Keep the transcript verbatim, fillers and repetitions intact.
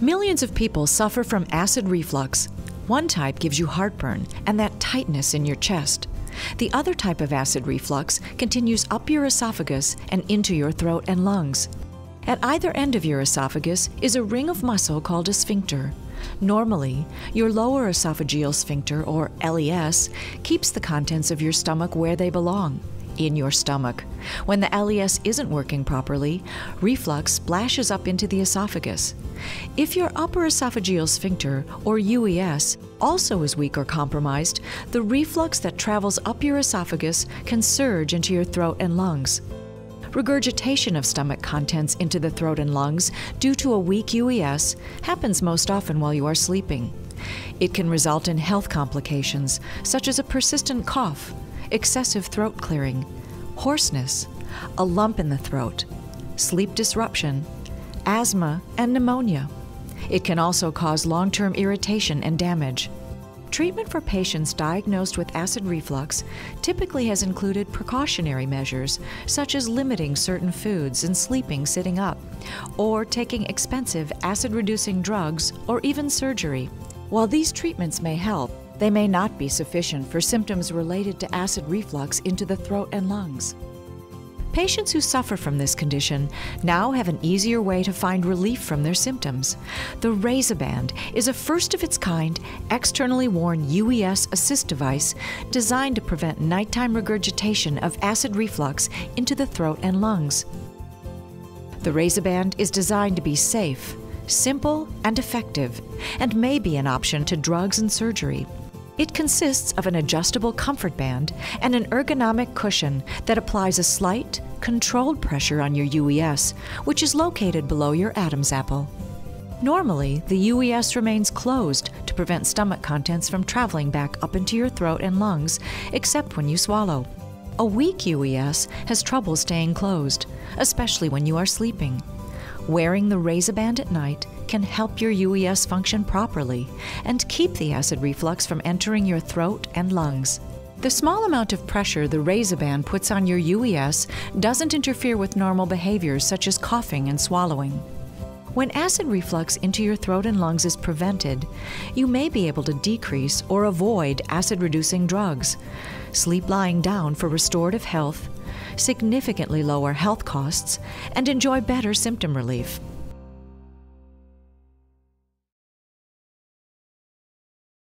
Millions of people suffer from acid reflux. One type gives you heartburn and that tightness in your chest. The other type of acid reflux continues up your esophagus and into your throat and lungs. At either end of your esophagus is a ring of muscle called a sphincter. Normally, your lower esophageal sphincter, or L E S, keeps the contents of your stomach where they belong, in your stomach. When the L E S isn't working properly, reflux splashes up into the esophagus. If your upper esophageal sphincter, or U E S, also is weak or compromised, the reflux that travels up your esophagus can surge into your throat and lungs. Regurgitation of stomach contents into the throat and lungs due to a weak U E S happens most often while you are sleeping. It can result in health complications, such as a persistent cough, excessive throat clearing, hoarseness, a lump in the throat, sleep disruption, asthma, and pneumonia. It can also cause long-term irritation and damage. Treatment for patients diagnosed with acid reflux typically has included precautionary measures, such as limiting certain foods and sleeping sitting up, or taking expensive acid-reducing drugs or even surgery. While these treatments may help, they may not be sufficient for symptoms related to acid reflux into the throat and lungs. Patients who suffer from this condition now have an easier way to find relief from their symptoms. The Reza Band is a first-of-its-kind, externally worn U E S assist device designed to prevent nighttime regurgitation of acid reflux into the throat and lungs. The Reza Band is designed to be safe, simple, and effective, and may be an option to drugs and surgery. It consists of an adjustable comfort band and an ergonomic cushion that applies a slight, controlled pressure on your U E S, which is located below your Adam's apple. Normally, the U E S remains closed to prevent stomach contents from traveling back up into your throat and lungs, except when you swallow. A weak U E S has trouble staying closed, especially when you are sleeping. Wearing the Reza Band at night can help your U E S function properly and keep the acid reflux from entering your throat and lungs. The small amount of pressure the Reza Band puts on your U E S doesn't interfere with normal behaviors such as coughing and swallowing. When acid reflux into your throat and lungs is prevented, you may be able to decrease or avoid acid-reducing drugs, sleep lying down for restorative health, significantly lower health costs, and enjoy better symptom relief.